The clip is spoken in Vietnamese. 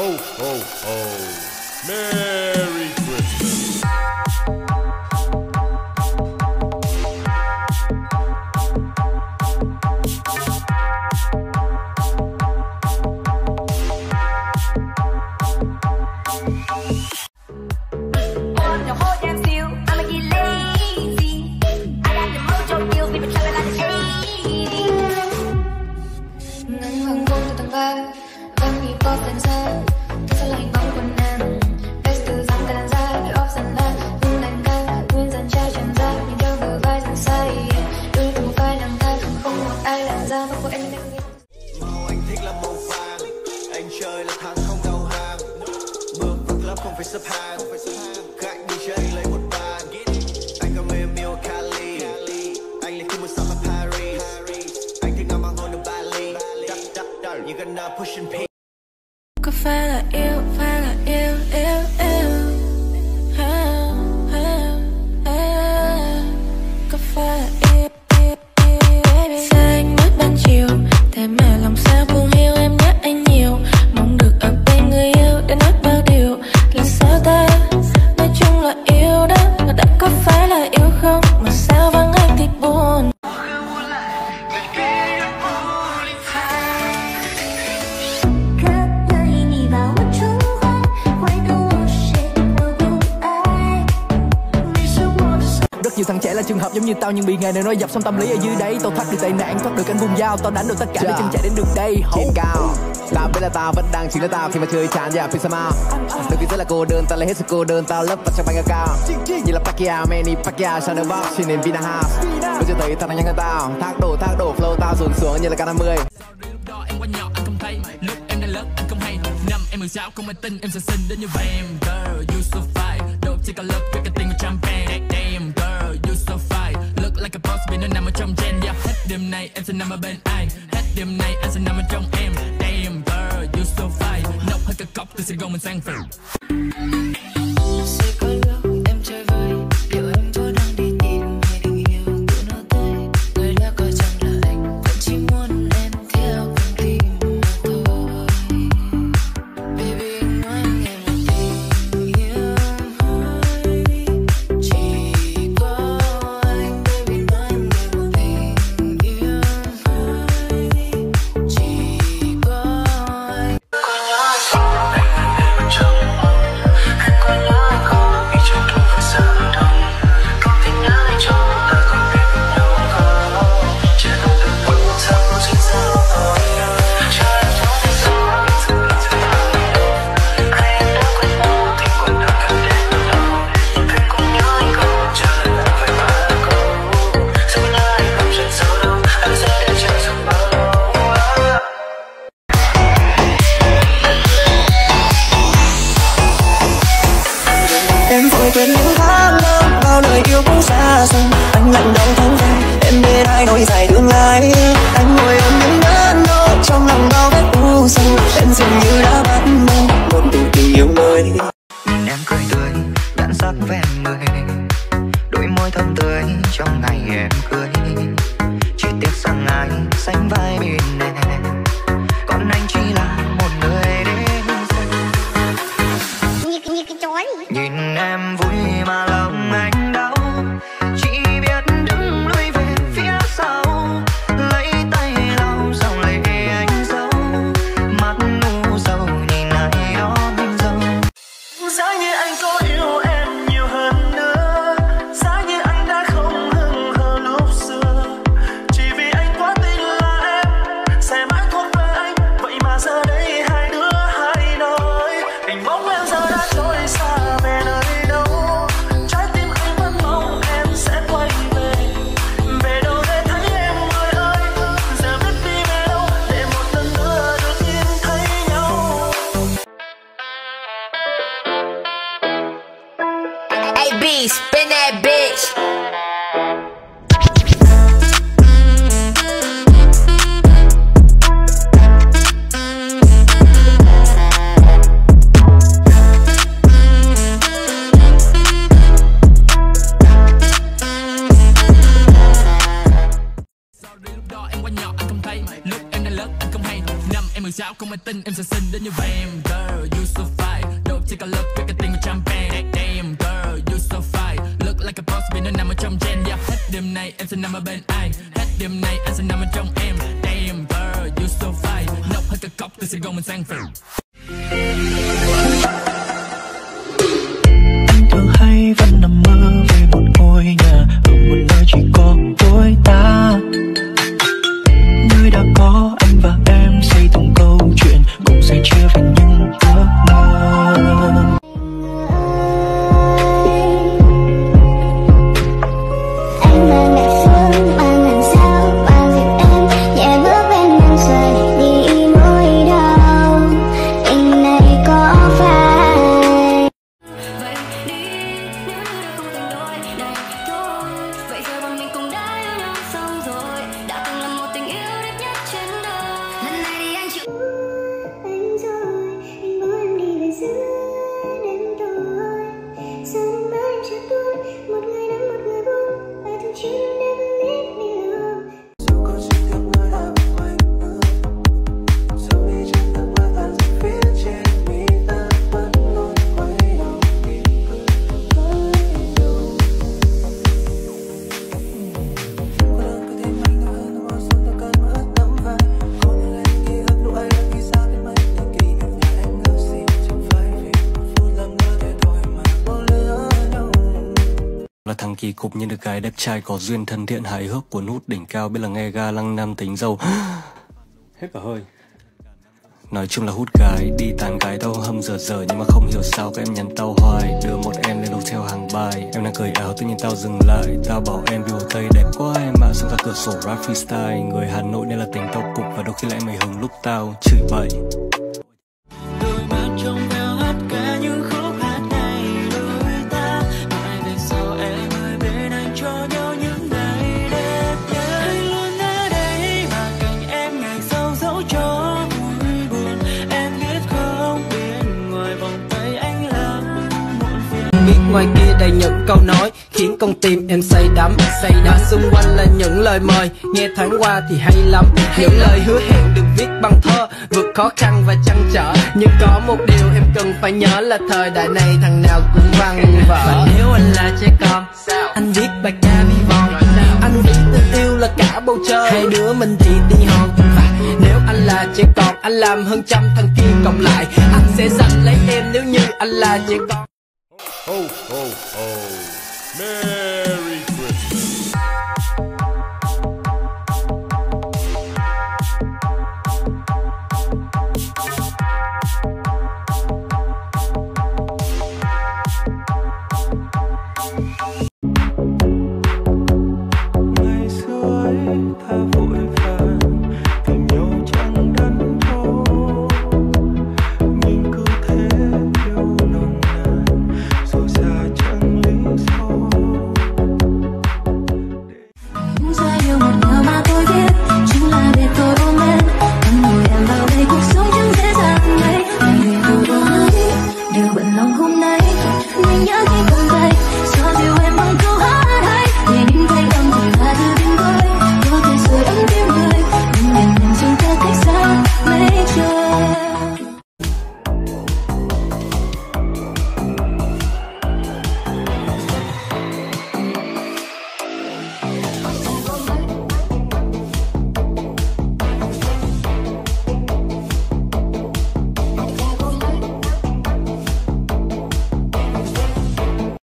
Ho, ho, ho. Merry Christmas. Tao nhưng bị nghề này nó dập xong tâm lý ở dưới đấy. Tao thoát được tệ nạn, thoát được cảnh vùng dao. Tao đánh được tất cả để chân chạy đến được đây. Trên cao, tao biết là tao vẫn đang chính là tao. Khi mà chơi chán và phim sao mau. Đôi khi rất là cô đơn, tao lại hết sức cô đơn. Tao lấp vào trong bánh cao cao. Như là Pacquiao, Manny Pacquiao, Shadow Box, xin đến Vinahouse. Tôi chưa thấy tao đang nhanh hơn tao. Thác đổ, flow tao dồn xuống như là K50. Đó em quá nhỏ anh không thấy. Lúc em đang lớn anh không hay. Năm em 16 không ai tin em sẽ xinh đến như vậy. Girl, you so fine. Dope chỉ có love với cái tình của champagne. Damn, girl, you so fine. Like a boss vì nó nằm ở trong gen. Yeah, hết đêm nay em sẽ nằm ở bên ai. Hết đêm nay anh sẽ nằm ở trong em. Damn girl, you so fine. Nọc hết cả cốc từ Sài Gòn mình sang Phường. girl, you so fine. Don't take a look, pick a thing with jump bang. Damn girl, you so fine. Look like a boss, but no number jump gen. Yeah, head them night as a number band I. Head them night as a number jump M. Damn girl, you so fine. No, head the cop, this is going sang film. Thường hay vẫn nằm mơ về một ngôi nhà ở một nơi chỉ có đôi ta. Nơi đã có anh và em xây từng câu chuyện cùng sẻ chia về những ước mơ. Thằng kỳ cục như được gái đẹp trai có duyên thân thiện hài hước của nút đỉnh cao biết là nghe ga lăng nam tính dâu hết cả hơi. Nói chung là hút gái đi tàn gái tao hâm dở nhưng mà không hiểu sao các em nhắn tao hoài. Đưa một em lên hotel hàng bài, em đang cởi áo tự nhiên tao dừng lại. Tao bảo em view Hồ Tây đẹp quá em ạ, xong ra cửa sổ rap freestyle. Người Hà Nội nên là tính tao cục và đôi khi lại mày hứng lúc tao chửi bậy. Ngoài kia đầy những câu nói khiến con tim em say đắm xung quanh là những lời mời nghe thoáng qua thì hay lắm, những lời hứa hẹn được viết bằng thơ vượt khó khăn và trăn trở. Nhưng có một điều em cần phải nhớ là thời đại này thằng nào cũng văng vở. Và nếu anh là trẻ con anh viết bài ca bi vòng, anh viết tình yêu là cả bầu trời hai đứa mình thì đi hòn. Và nếu anh là trẻ con anh làm hơn trăm thằng kia cộng lại.